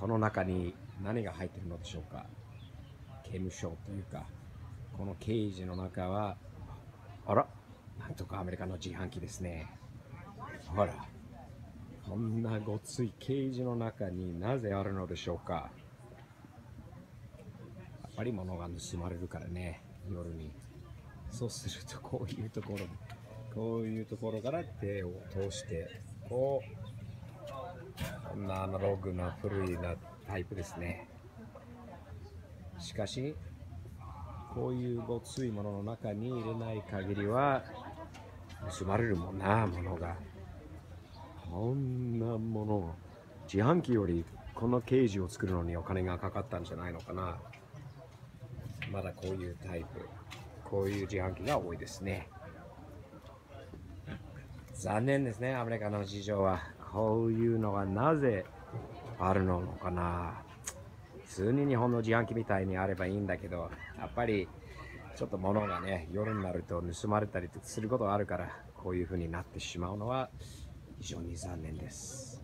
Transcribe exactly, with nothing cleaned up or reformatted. この中に何が入っているのでしょうか。刑務所というか、このケージの中は、あら、なんとかアメリカの自販機ですね。ほら、こんなごついケージの中になぜあるのでしょうか。やっぱり物が盗まれるからね、夜に。そうするとこういうところ、こういうところから手を通して、こう、こんなアナログな古いなタイプですね。しかし、こういうごついものの中に入れない限りは、盗まれるもんな、ものが。こんなもの、自販機よりこのケージを作るのにお金がかかったんじゃないのかな。まだこういうタイプ、こういう自販機が多いですね。残念ですね、アメリカの事情は。こういうのがなぜあるのかな。普通に日本の自販機みたいにあればいいんだけど、やっぱりちょっと物がね、夜になると盗まれたりすることがあるから、こういう風になってしまうのは非常に残念です。